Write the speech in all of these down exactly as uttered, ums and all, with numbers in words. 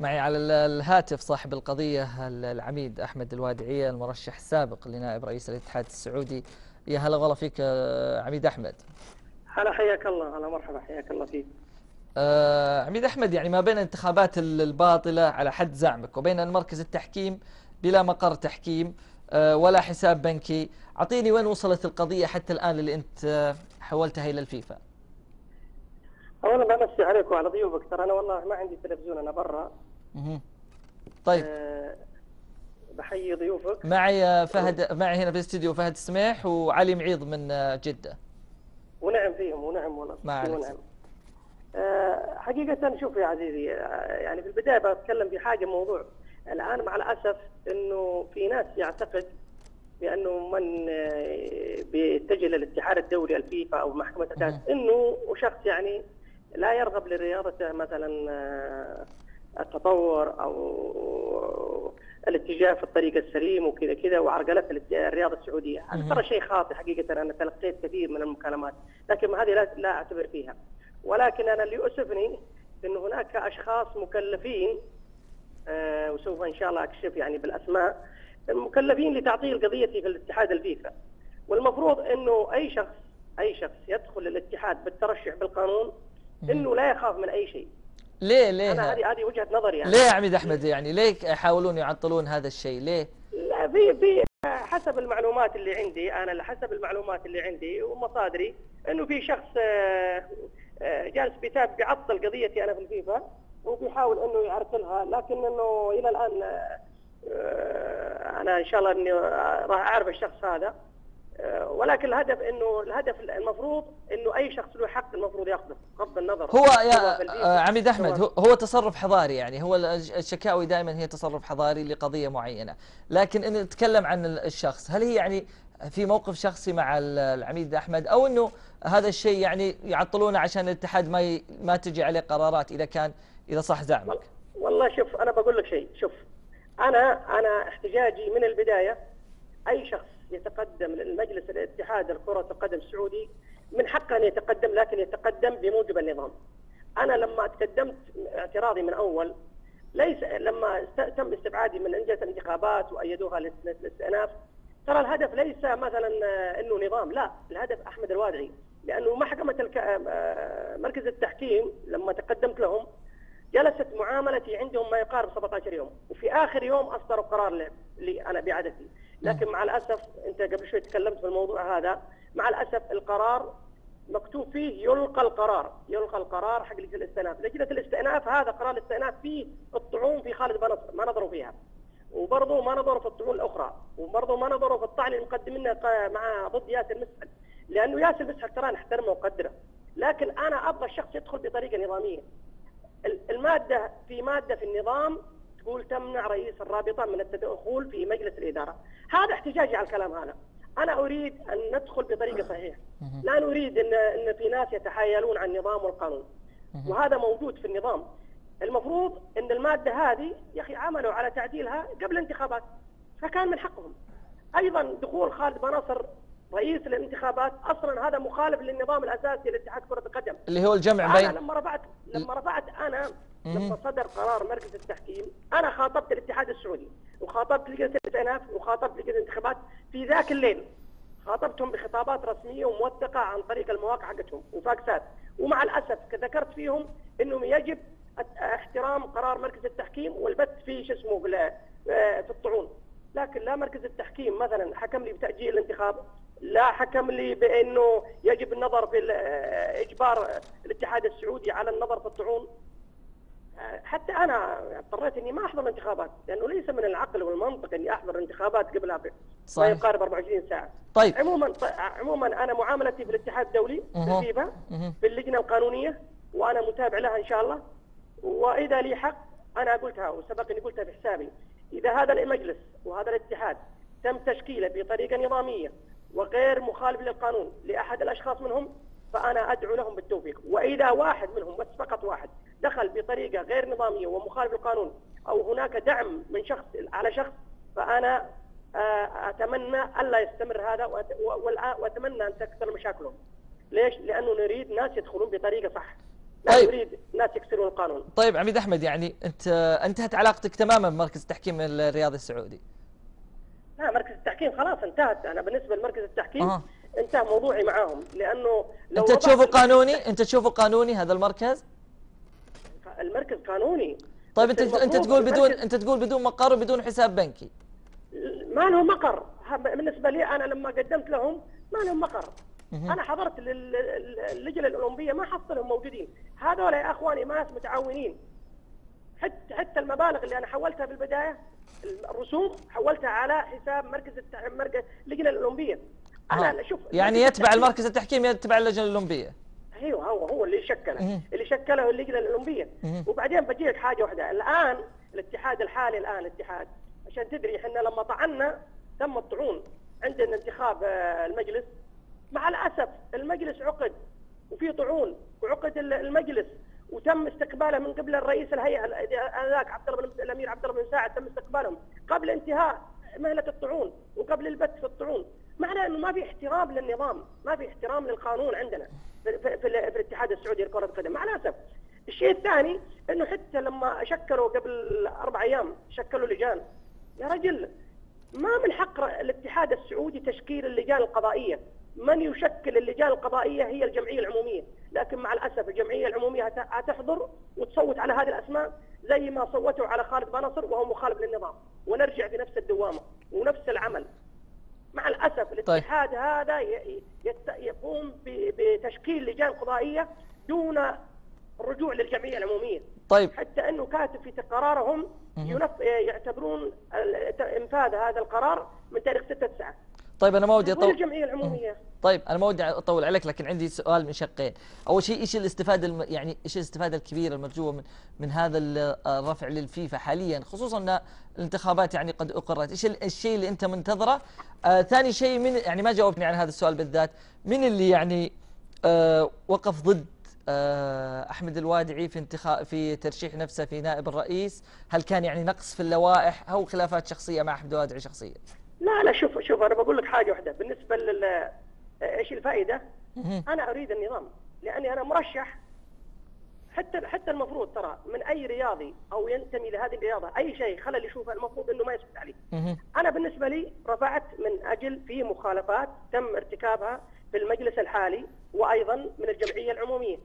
معي على الهاتف صاحب القضية العميد أحمد الوادعية المرشح السابق لنائب رئيس الاتحاد السعودي. يا هلا والله فيك عميد أحمد. هلا حياك الله. هلا مرحبا حياك الله فيك. آه عميد أحمد، يعني ما بين الانتخابات الباطلة على حد زعمك وبين المركز التحكيم بلا مقر تحكيم آه ولا حساب بنكي، أعطيني وين وصلت القضية حتى الآن اللي أنت حولتها إلى الفيفا؟ أولا بمسي عليك وعلى ضيوفك، ترى أنا والله ما عندي تلفزيون، أنا برا. اها طيب. أه بحيي ضيوفك. معي فهد، معي هنا في الاستديو فهد السمح وعلي معيض من جدة. ونعم فيهم ونعم والله. ما عليك. أه حقيقة شوف يا عزيزي، يعني في البداية بتكلم بحاجة موضوع الآن مع الأسف إنه في ناس يعتقد بأنه من بيتجه للاتحاد الدولي الفيفا أو محكمة أتاسي إنه شخص يعني لا يرغب لرياضته مثلا التطور او الاتجاه في الطريق السليم وكذا كذا وعرقله الرياضه السعوديه، هذا ترى شيء خاطئ حقيقه. انا تلقيت كثير من المكالمات لكن هذه لا, لا اعتبر فيها، ولكن انا اللي يؤسفني انه هناك اشخاص مكلفين آه وسوف ان شاء الله اكشف يعني بالاسماء، مكلفين لتعطيل قضيتي في الاتحاد الفيفا، والمفروض انه اي شخص اي شخص يدخل الاتحاد بالترشح بالقانون انه لا يخاف من اي شيء. ليه ليه؟ انا هذه هذه وجهه نظري يعني. ليه يا عميد احمد؟ يعني ليه يحاولون يعطلون هذا الشيء؟ ليه؟ لا في في حسب المعلومات اللي عندي، انا حسب المعلومات اللي عندي ومصادري انه في شخص جالس بيتابع بيعطل قضيتي انا في الفيفا وبيحاول انه يعرقلها، لكن انه الى الان انا ان شاء الله اني راح اعرف الشخص هذا، ولكن الهدف انه الهدف المفروض انه اي شخص له حق المفروض ياخذه بغض النظر. هو يا عميد احمد هو تصرف حضاري، يعني هو الشكاوي دائما هي تصرف حضاري لقضيه معينه، لكن ان نتكلم عن الشخص، هل هي يعني في موقف شخصي مع العميد احمد او انه هذا الشيء يعني يعطلونه عشان الاتحاد ما ي... ما تجي عليه قرارات اذا كان اذا صح زعمك؟ والله شوف انا بقول لك شيء، شوف انا انا احتجاجي من البدايه اي شخص يتقدم للمجلس الاتحاد الكرة القدم السعودي من حقه ان يتقدم، لكن يتقدم بموجب النظام. انا لما تقدمت اعتراضي من اول ليس لما تم استبعادي من لجنة الانتخابات وايدوها للاستئناف، ترى الهدف ليس مثلا انه نظام، لا الهدف احمد الوادعي، لانه محكمة الك... مركز التحكيم لما تقدمت لهم جلست معاملتي عندهم ما يقارب سبعة عشر يوم، وفي اخر يوم اصدروا قرار لي انا باعادتي. لكن مع الاسف انت قبل شوي تكلمت في الموضوع هذا، مع الاسف القرار مكتوب فيه يلقى القرار، يلقى القرار حق لجنه الاستئناف، لجنه الاستئناف هذا قرار الاستئناف فيه الطعون في خالد بنصر ما نظروا فيها. وبرضه ما نظروا في الطعون الاخرى، وبرضه ما نظروا في الطعن اللي مقدمينه مع ضد ياسر المسحل، لانه ياسر المسحل ترى نحترمه ونقدره، لكن انا ابغى الشخص يدخل بطريقه نظاميه. الماده في ماده في النظام تقول تمنع رئيس الرابطه من التدخل في مجلس الاداره، هذا احتجاجي على الكلام هذا، انا اريد ان ندخل بطريقه صحيحه، لا نريد ان ان في ناس يتحايلون على النظام والقانون، وهذا موجود في النظام، المفروض ان الماده هذه يا اخي عملوا على تعديلها قبل الانتخابات، فكان من حقهم. ايضا دخول خالد بنصر رئيس الانتخابات اصلا هذا مخالف للنظام الاساسي لاتحاد كره القدم اللي هو الجمع بين. انا لما رفعت لما رفعت انا لما صدر قرار مركز التحكيم انا خاطبت الاتحاد السعودي وخاطبت لجنه الاستئناف وخاطبت لجنه الانتخابات في ذاك الليل، خاطبتهم بخطابات رسميه وموثقه عن طريق المواقع حقتهم وفاكسات، ومع الاسف ذكرت فيهم انه يجب احترام قرار مركز التحكيم والبث في شو اسمه في الطعون، لكن لا مركز التحكيم مثلا حكم لي بتاجيل الانتخاب، لا حكم لي بانه يجب النظر في اجبار الاتحاد السعودي على النظر في الطعون. حتى انا اضطريت اني ما احضر الانتخابات، لانه ليس من العقل والمنطق اني احضر الانتخابات قبلها ما يقارب أربعة وعشرين ساعه. طيب عموما عموما انا معاملتي في الاتحاد الدولي بالفيفا في اللجنه القانونيه وانا متابع لها ان شاء الله، واذا لي حق انا قلتها وسبق اني قلتها في حسابي، اذا هذا المجلس وهذا الاتحاد تم تشكيله بطريقه نظاميه وغير مخالف للقانون لاحد الاشخاص منهم فانا ادعو لهم بالتوفيق، واذا واحد منهم بس فقط واحد دخل بطريقه غير نظاميه ومخالف للقانون او هناك دعم من شخص على شخص فانا اتمنى الا يستمر هذا، واتمنى ان تكثر مشاكلهم. ليش؟ لانه نريد ناس يدخلون بطريقه صح لا يريد ناس يكسرون القانون. طيب عميد احمد، يعني انت انتهت علاقتك تماما بمركز التحكيم الرياضي السعودي؟ لا، مركز التحكيم خلاص انتهت. انا بالنسبه لمركز التحكيم أه. انتهى موضوعي معاهم، لانه لو انت تشوفه قانوني، انت تشوفه قانوني هذا المركز؟ المركز قانوني. طيب انت انت تقول بدون انت تقول بدون مقر وبدون حساب بنكي. ما لهم مقر بالنسبه لي، انا لما قدمت لهم ما لهم مقر. انا حضرت اللجنه الاولمبيه ما حصلهم موجودين، هذول يا اخواني ناس متعاونين. حتى حتى المبالغ اللي انا حولتها في البدايه، الرسوم حولتها على حساب مركز التح... مركز اللجنه الاولمبيه. انا شوف يعني يتبع المركز التحكيم يتبع اللجنه الاولمبيه. ايوه، هو هو اللي شكله اللي شكله اللجنه الاولمبيه. وبعدين بجيك حاجه واحده، الان الاتحاد الحالي، الان الاتحاد عشان تدري احنا لما طعنا تم الطعون عندنا انتخاب المجلس، مع الاسف المجلس عقد وفي طعون وعقد المجلس وتم استقباله من قبل الرئيس الهيئه ذاك عبد الله بن الامير عبد الله بن ساعد، تم استقبالهم قبل انتهاء مهله الطعون وقبل البت في الطعون. معنى انه ما في احترام للنظام، ما في احترام للقانون عندنا في, في, في الاتحاد السعودي لكره القدم مع الاسف. الشيء الثاني انه حتى لما شكلوا قبل اربع ايام شكلوا لجان، يا رجل ما من حق الاتحاد السعودي تشكيل اللجان القضائيه. من يشكل اللجان القضائيه هي الجمعيه العموميه، لكن مع الاسف الجمعيه العموميه هتحضر وتصوت على هذه الاسماء زي ما صوتوا على خالد بنصر وهو مخالف للنظام، ونرجع في نفس الدوامه ونفس العمل. مع الاسف الاتحاد طيب. هذا يقوم بتشكيل لجان قضائيه دون الرجوع للجمعيه العموميه. طيب. حتى انه كاتب في قرارهم يعتبرون انفاذ هذا القرار من تاريخ ستة تسعة. طيب انا ما ودي اطول الجمعيه العموميه. طيب انا ما ودي اطول عليك، لكن عندي سؤال من شقين. اول شيء ايش الاستفاده الم... يعني ايش الاستفاده الكبيره المرجوه من من هذا الرفع للفيفا حاليا، خصوصا ان الانتخابات يعني قد اقرت، ايش الشيء اللي انت منتظره؟ آه ثاني شيء، من يعني ما جاوبني عن هذا السؤال بالذات، من اللي يعني آه وقف ضد آه احمد الوادعي في انتخاب في ترشيح نفسه في نائب الرئيس؟ هل كان يعني نقص في اللوائح او خلافات شخصيه مع احمد الوادعي شخصيا؟ لا لا، شوف شوف انا بقول لك حاجه واحده، بالنسبه لل ايش الفائده؟ انا اريد النظام، لاني انا مرشح. حتى حتى المفروض ترى من اي رياضي او ينتمي لهذه الرياضه اي شيء خلل يشوفه المفروض انه ما يسكت عليه. انا بالنسبه لي رفعت من اجل في مخالفات تم ارتكابها في المجلس الحالي وايضا من الجمعيه العموميه،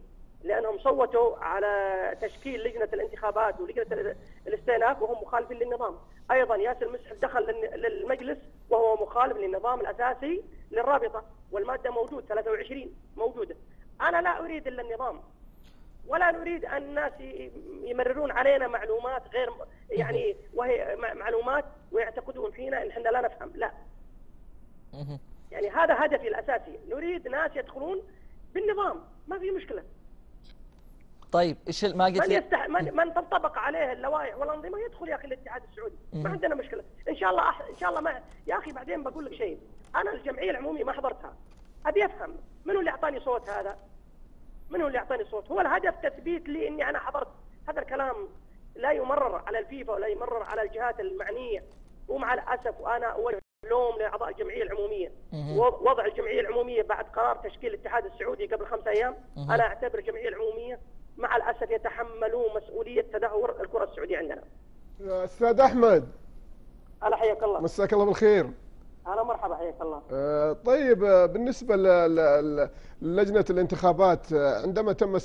لانهم صوتوا على تشكيل لجنه الانتخابات ولجنه الاستئناف وهم مخالفين للنظام. ايضا ياسر المسحل دخل للمجلس وهو مخالف للنظام الاساسي للرابطه، والماده موجود ثلاثة وعشرين موجوده. انا لا اريد الا النظام، ولا نريد ان الناس يمررون علينا معلومات غير يعني وهي معلومات ويعتقدون فينا ان احنا لا نفهم، لا. يعني هذا هدفي الاساسي، نريد ناس يدخلون بالنظام، ما في مشكله. طيب ايش ما قلت لي؟ من يستح... من... من تنطبق عليه اللوائح والانظمه يدخل يا اخي الاتحاد السعودي، ما عندنا مشكله، ان شاء الله أح... ان شاء الله ما يا اخي. بعدين بقول لك شيء، انا الجمعيه العموميه ما حضرتها، ابي افهم من هو اللي اعطاني صوت هذا؟ من هو اللي اعطاني صوت؟ هو الهدف تثبيت لي اني انا حضرت. هذا الكلام لا يمرر على الفيفا ولا يمرر على الجهات المعنيه، ومع الاسف وانا اوجه اللوم لاعضاء الجمعيه العموميه. وضع الجمعيه العموميه بعد قرار تشكيل الاتحاد السعودي قبل خمس ايام، انا اعتبر الجمعيه العموميه مع الاسف يتحملون مسؤوليه تدهور الكره السعوديه عندنا. استاذ احمد، هلا حياك الله. مساك الله بالخير. اهلا مرحبا، حياك الله. آه طيب بالنسبه للجنه الانتخابات، عندما تم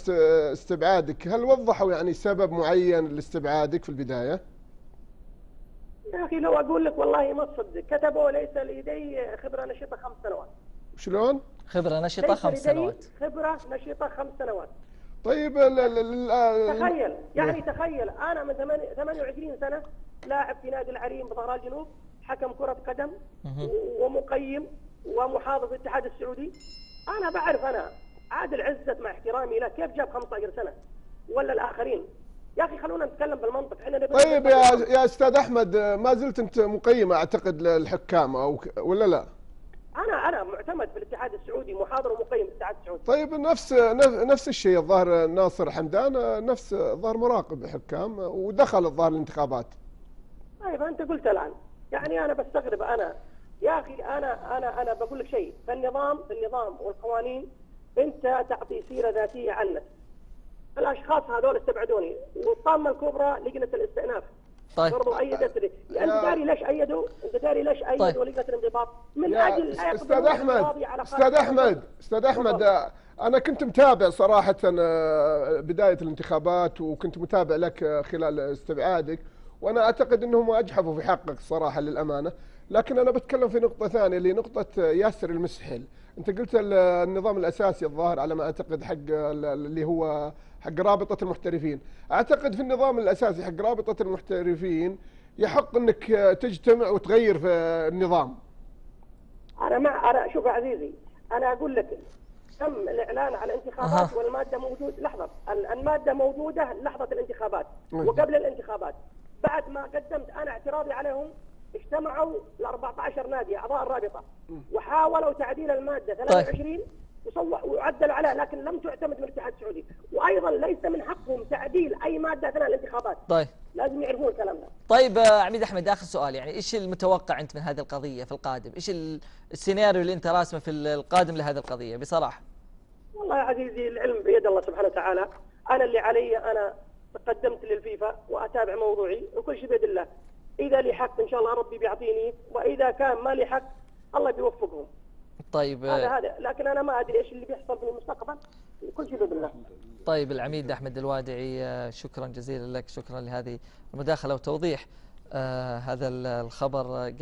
استبعادك هل وضحوا يعني سبب معين لاستبعادك في البدايه؟ يا اخي لو اقول لك والله ما تصدق، كتبوا ليس لدي خبره نشطه خمس سنوات. شلون؟ خبره نشطه خمس سنوات. خبره نشطه خمس سنوات. طيب لا لا لا تخيل، يعني تخيل انا من ثمانية وعشرين سنه لاعب في نادي العريم بظهران الجنوب، حكم كره قدم ومقيم ومحافظ الاتحاد السعودي. انا بعرف انا عادل عزت مع احترامي له كيف جاب خمسة عشر سنه ولا الاخرين. يا اخي خلونا نتكلم بالمنطق احنا. طيب يا يا استاذ احمد، ما زلت انت مقيم اعتقد للحكام او ولا لا؟ أنا أنا معتمد في الاتحاد السعودي، محاضر ومقيم في الاتحاد السعودي. طيب نفس نفس الشيء الظاهر ناصر حمدان، نفس الظاهر مراقب حكام ودخل الظاهر الانتخابات. طيب أنت قلت الآن، يعني أنا بستغرب أنا يا أخي. أنا أنا أنا بقول لك شيء، فالنظام النظام والقوانين أنت تعطي سيرة ذاتية عنك. الاشخاص هذول استبعدوني، والطامه الكبرى لجنه الاستئناف طيب برضه ايدت لي، انت داري ليش ايدوا؟ انت داري ليش ايدوا طيب. لجنه الانضباط من اجل استاذ احمد استاذ احمد استاذ احمد انا كنت متابع صراحه بدايه الانتخابات وكنت متابع لك خلال استبعادك، وانا اعتقد انهم اجحفوا في حقك صراحه للامانه، لكن انا بتكلم في نقطه ثانيه اللي نقطه ياسر المسحل. انت قلت النظام الاساسي الظاهر على ما اعتقد حق اللي هو حق رابطه المحترفين، اعتقد في النظام الاساسي حق رابطه المحترفين يحق انك تجتمع وتغير في النظام. انا مع انا شوف يا عزيزي، انا اقول لك تم الاعلان عن الانتخابات أه. والماده موجود لحظه الماده موجوده لحظه الانتخابات وقبل الانتخابات، بعد ما قدمت انا اعتراضي عليهم اجتمعوا ال أربعة عشر نادي اعضاء الرابطه وحاولوا تعديل الماده ثلاثة وعشرين وعدلوا عليها، لكن لم تعتمد من الاتحاد السعودي، وايضا ليس من حقهم تعديل اي ماده اثناء الانتخابات. طيب لازم يعرفون الكلام ده. طيب عميد احمد اخر سؤال، يعني ايش المتوقع انت من هذه القضيه في القادم؟ ايش السيناريو اللي انت راسمه في القادم لهذه القضيه بصراحه؟ والله يا عزيزي العلم بيد الله سبحانه وتعالى، انا اللي علي انا تقدمت للفيفا واتابع موضوعي وكل شيء بيد الله. اذا لي حق ان شاء الله ربي بيعطيني، واذا كان ما لي حق الله بيوفقهم. طيب هذا هذا لكن انا ما ادري ايش اللي بيحصل في المستقبل، كل شيء باذن الله. طيب العميد احمد الوادعي شكرا جزيلا لك، شكرا لهذه المداخله وتوضيح هذا الخبر.